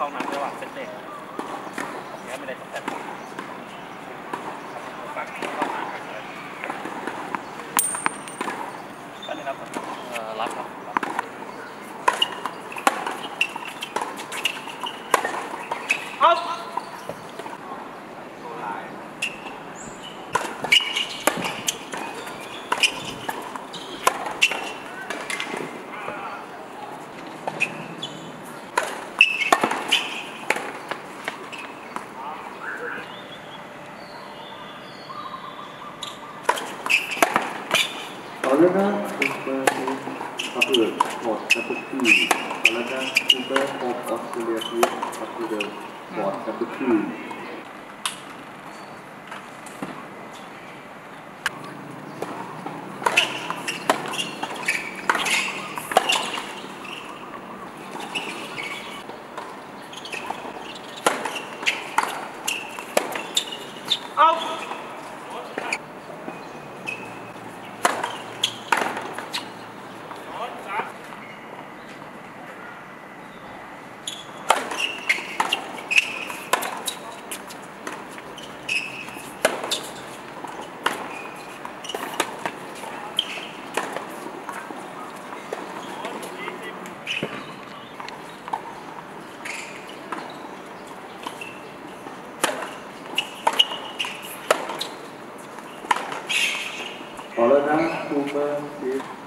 เข้าน้ำระหว่างเซตเด็กของนี้ไม่ได้ต้องแต่ฝั่งเข้ามาเลยก็ได้รับรับครับเอาตัวลาย好了呢，准备发布好那部剧。好了呢，准备好奥斯卡剧发布的好那部剧。Out。好了呢，我们。